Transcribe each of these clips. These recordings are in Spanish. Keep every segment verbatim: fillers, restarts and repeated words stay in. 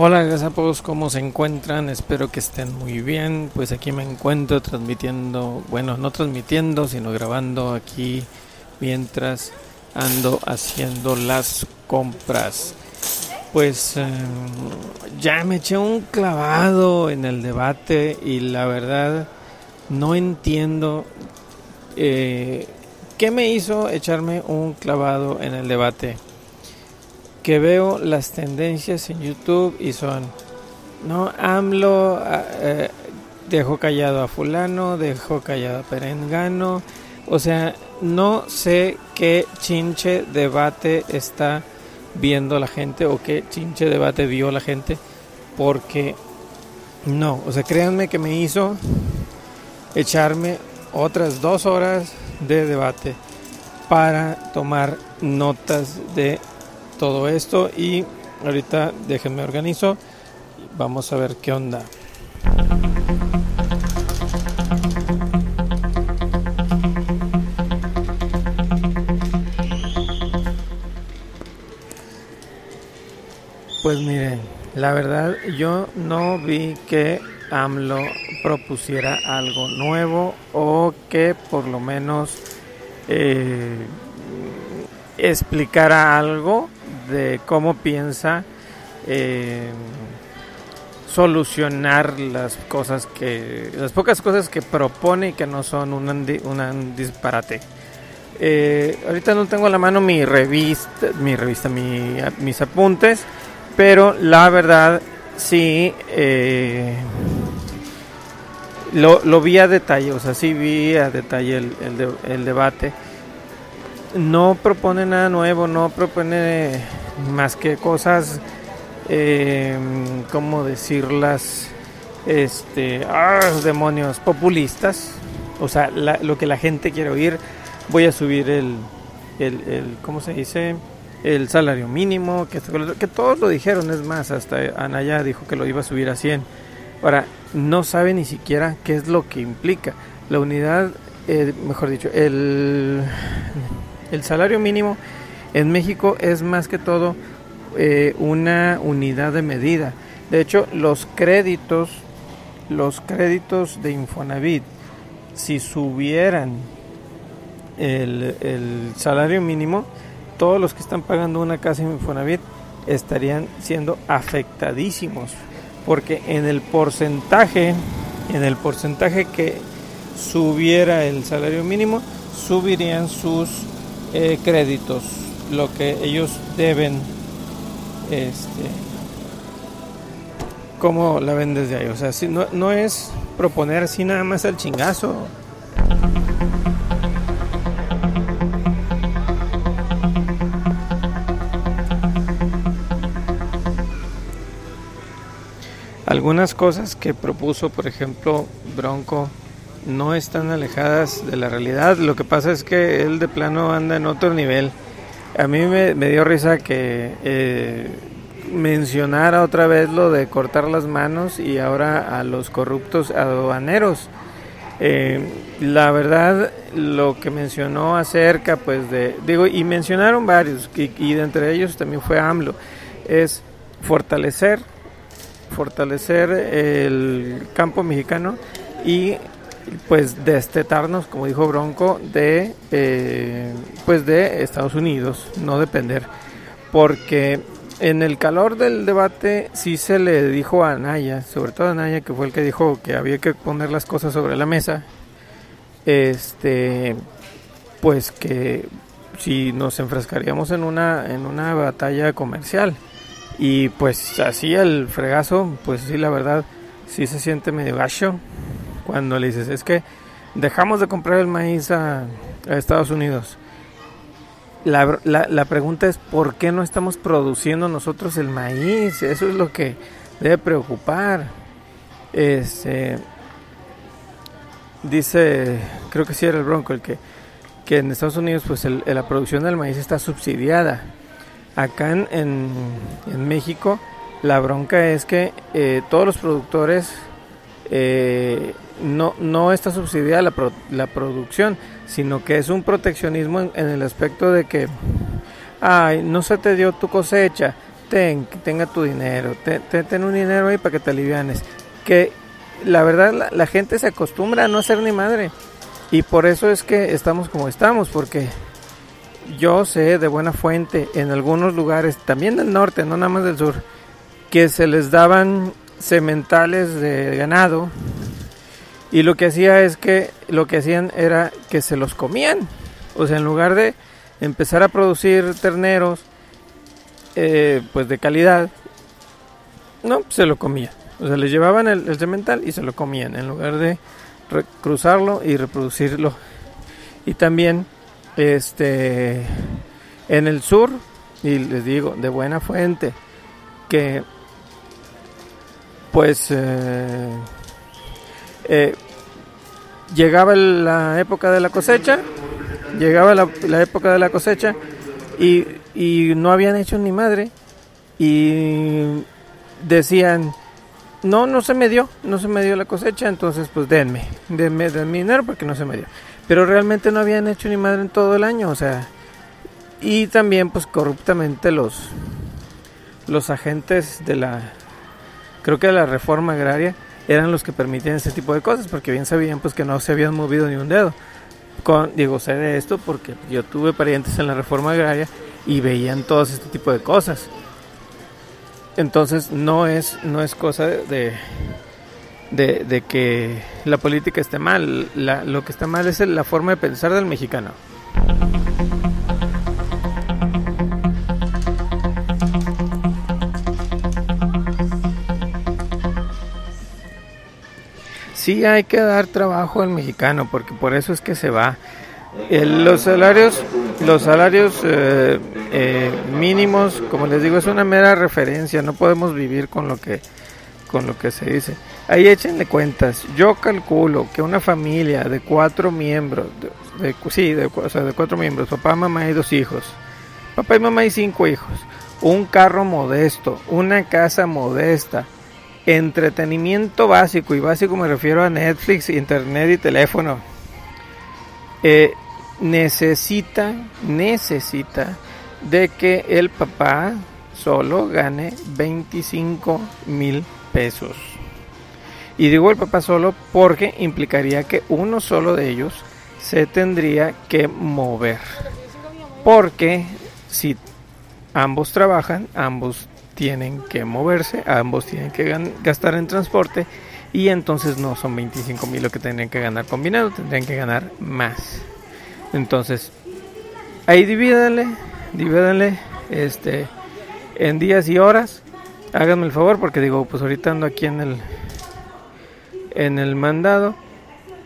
Hola gazapos, ¿cómo se encuentran? Espero que estén muy bien. Pues aquí me encuentro transmitiendo, bueno, no transmitiendo, sino grabando aquí mientras ando haciendo las compras. Pues eh, ya me eché un clavado en el debate y la verdad no entiendo eh, qué me hizo echarme un clavado en el debate. Que veo las tendencias en YouTube y son, no, AMLO eh, dejó callado a fulano, dejó callado a perengano. O sea, no sé qué chinche debate está viendo la gente o qué chinche debate vio la gente, porque no, o sea, créanme que me hizo echarme otras dos horas de debate para tomar notas de todo esto, y ahorita déjenme organizo, vamos a ver qué onda. Pues miren, la verdad yo no vi que AMLO propusiera algo nuevo o que por lo menos eh, explicara algo de cómo piensa eh, solucionar las cosas que, las pocas cosas que propone y que no son un, andi, un, un disparate. Eh, ahorita no tengo a la mano mi revista, mi revista, mi, a, mis apuntes, pero la verdad sí eh, lo, lo vi a detalle, o sea, sí vi a detalle el, el, de, el debate. No propone nada nuevo, no propone más que cosas, eh, ¿cómo decirlas? Este, ¡ah, demonios! Populistas. O sea, la, lo que la gente quiere oír. Voy a subir el, el, el ¿cómo se dice? El salario mínimo, que, que todos lo dijeron, es más, hasta Anaya dijo que lo iba a subir a cien. Ahora, no sabe ni siquiera qué es lo que implica. La unidad, eh, mejor dicho, el... El salario mínimo en México es más que todo eh, una unidad de medida. De hecho, los créditos, los créditos de Infonavit, si subieran el, el salario mínimo, todos los que están pagando una casa en Infonavit estarían siendo afectadísimos, porque en el porcentaje, en el porcentaje que subiera el salario mínimo, subirían sus Eh, créditos, lo que ellos deben, este, como la ven desde ahí. O sea, si no, no es proponer así nada más al chingazo. Algunas cosas que propuso, por ejemplo, Bronco, no están alejadas de la realidad. Lo que pasa es que él de plano anda en otro nivel. A mí me, me dio risa que eh, mencionara otra vez lo de cortar las manos y ahora a los corruptos aduaneros. Eh, la verdad, lo que mencionó acerca, pues de, digo, y mencionaron varios, y, y de entre ellos también fue AMLO, es fortalecer, fortalecer el campo mexicano y pues destetarnos, como dijo Bronco, de eh, pues de Estados Unidos, no depender, porque en el calor del debate sí se le dijo a Anaya, sobre todo a Anaya, que fue el que dijo que había que poner las cosas sobre la mesa, este, pues que si nos enfrascaríamos en una en una batalla comercial, y pues así el fregazo, pues sí, la verdad sí se siente medio gacho cuando le dices, es que dejamos de comprar el maíz a, a Estados Unidos. La, la, la pregunta es, ¿por qué no estamos produciendo nosotros el maíz? Eso es lo que debe preocupar. Este, dice, creo que sí era el Bronco, el que, que en Estados Unidos pues el, la producción del maíz está subsidiada. Acá en, en, en México la bronca es que eh, todos los productores... Eh, no no está subsidiada la, pro, la producción, sino que es un proteccionismo en, en el aspecto de que, ay, no se te dio tu cosecha, ten, tenga tu dinero, ten, ten, ten un dinero ahí para que te alivianes. Que la verdad la, la gente se acostumbra a no hacer ni madre, y por eso es que estamos como estamos, porque yo sé de buena fuente en algunos lugares, también del norte, no nada más del sur, que se les daban sementales de ganado, y lo que hacía es que lo que hacían era que se los comían. O sea, en lugar de empezar a producir terneros eh, pues de calidad, no, pues se lo comían. O sea, les llevaban el, el semental y se lo comían, en lugar de cruzarlo y reproducirlo. Y también este en el sur, y les digo de buena fuente, que pues eh, eh, llegaba la época de la cosecha, llegaba la, la época de la cosecha y, y no habían hecho ni madre, y decían, no, no se me dio, no se me dio la cosecha, entonces pues denme, denme, denme dinero porque no se me dio. Pero realmente no habían hecho ni madre en todo el año, o sea, y también pues corruptamente los, los agentes de la, creo que de la reforma agraria, eran los que permitían ese tipo de cosas, porque bien sabían pues que no se habían movido ni un dedo. Con, digo, sé de esto porque yo tuve parientes en la reforma agraria y veían todo este tipo de cosas. Entonces no es, no es cosa de, de, de que la política esté mal, la, lo que está mal es la forma de pensar del mexicano. Sí hay que dar trabajo al mexicano, porque por eso es que se va. Eh, los salarios, los salarios eh, eh, mínimos, como les digo, es una mera referencia. No podemos vivir con lo que, con lo que se dice. Ahí échenle cuentas. Yo calculo que una familia de cuatro miembros, de, de, sí, de, o sea, de cuatro miembros, papá, mamá y dos hijos, papá y mamá y cinco hijos, un carro modesto, una casa modesta, entretenimiento básico, y básico me refiero a Netflix, internet y teléfono, eh, necesita, necesita de que el papá solo gane veinticinco mil pesos. Y digo el papá solo porque implicaría que uno solo de ellos se tendría que mover, porque si ambos trabajan, ambos tienen que moverse, ambos tienen que gastar en transporte, y entonces no son veinticinco mil lo que tendrían que ganar combinado, tendrían que ganar más. Entonces, ahí divídanle, divídanle este, en días y horas, háganme el favor, porque digo, pues ahorita ando aquí en el, en el mandado,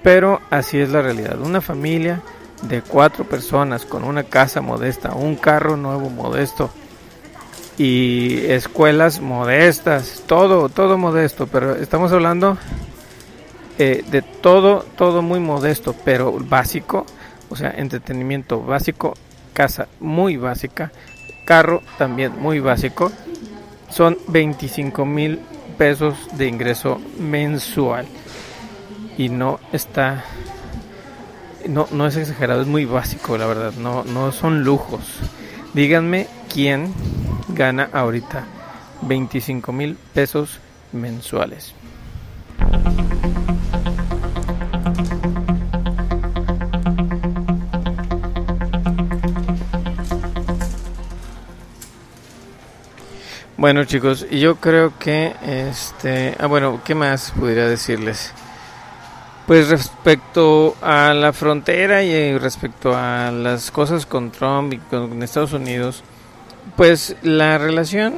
pero así es la realidad. Una familia de cuatro personas con una casa modesta, un carro nuevo modesto, y escuelas modestas, todo, todo modesto, pero estamos hablando eh, de todo, todo muy modesto, pero básico, o sea, entretenimiento básico, casa muy básica, carro también muy básico, son veinticinco mil pesos de ingreso mensual, y no está, no, no es exagerado, es muy básico, la verdad, no, no son lujos. Díganme quién gana ahorita veinticinco mil pesos mensuales. Bueno, chicos, yo creo que este, ah, bueno, ¿qué más pudiera decirles? Pues respecto a la frontera y respecto a las cosas con Trump y con Estados Unidos, pues la relación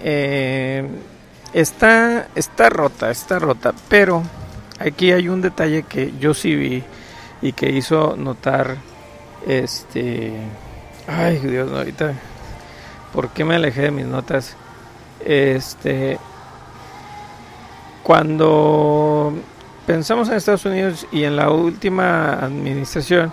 eh, está, está rota, está rota, pero aquí hay un detalle que yo sí vi y que hizo notar, este, ay Dios, ahorita, ¿por qué me alejé de mis notas? Este, cuando pensamos en Estados Unidos y en la última administración,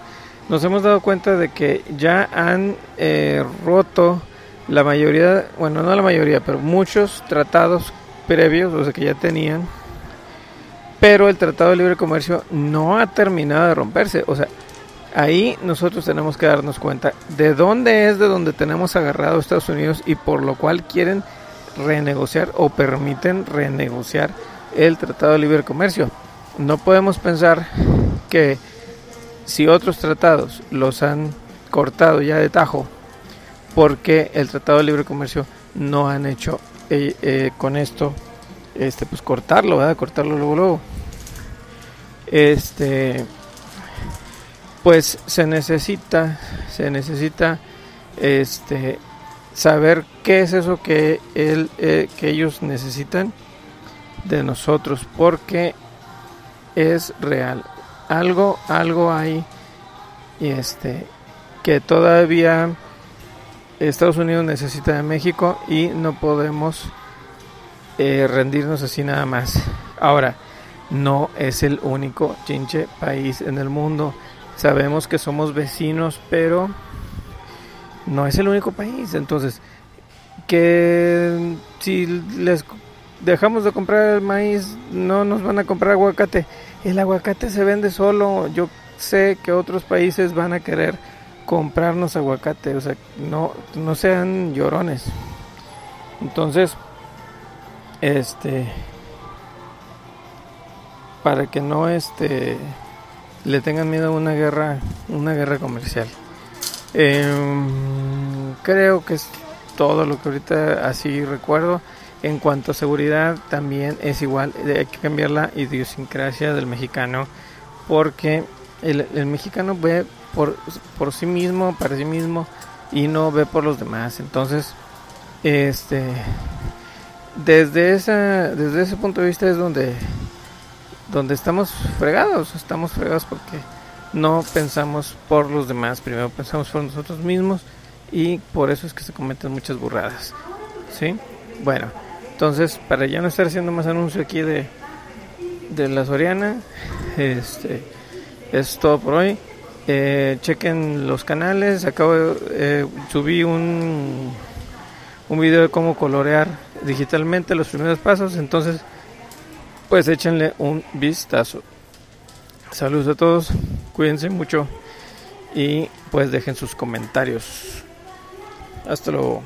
nos hemos dado cuenta de que ya han eh, roto la mayoría, bueno, no la mayoría, pero muchos tratados previos, o sea, que ya tenían, pero el Tratado de Libre Comercio no ha terminado de romperse. O sea, Ahí nosotros tenemos que darnos cuenta de dónde es de donde tenemos agarrado a Estados Unidos y por lo cual quieren renegociar o permiten renegociar el Tratado de Libre Comercio. No podemos pensar que si otros tratados los han cortado ya de tajo, porque el Tratado de Libre Comercio no han hecho eh, eh, con esto, este, pues cortarlo, ¿verdad? Cortarlo luego, luego. Este... Pues se necesita, se necesita este, saber qué es eso que, él, eh, que ellos necesitan de nosotros, porque es real. Algo, algo hay y este, que todavía Estados Unidos necesita de México y no podemos eh, rendirnos así nada más. Ahora, no es el único chinche país en el mundo. Sabemos que somos vecinos, pero no es el único país. Entonces, que si les dejamos de comprar el maíz, no nos van a comprar aguacate. El aguacate se vende solo. Yo sé que otros países van a querer comprarnos aguacate. O sea, no, no sean llorones. Entonces, este, para que no este... le tengan miedo a una guerra, una guerra comercial. Eh, creo que es todo lo que ahorita así recuerdo. En cuanto a seguridad, también es igual. Hay que cambiar la idiosincrasia del mexicano, porque el, el mexicano ve por, por sí mismo, para sí mismo, y no ve por los demás. Entonces, este, desde esa, desde ese punto de vista es donde donde estamos fregados, estamos fregados porque no pensamos por los demás, primero pensamos por nosotros mismos y por eso es que se cometen muchas burradas, ¿sí? Bueno, entonces para ya no estar haciendo más anuncio aquí de, de la Soriana, este, es todo por hoy. Eh, chequen los canales, acabo de, eh, subí un, un video de cómo colorear digitalmente los primeros pasos, entonces pues échenle un vistazo. Saludos a todos, cuídense mucho y pues dejen sus comentarios. Hasta luego.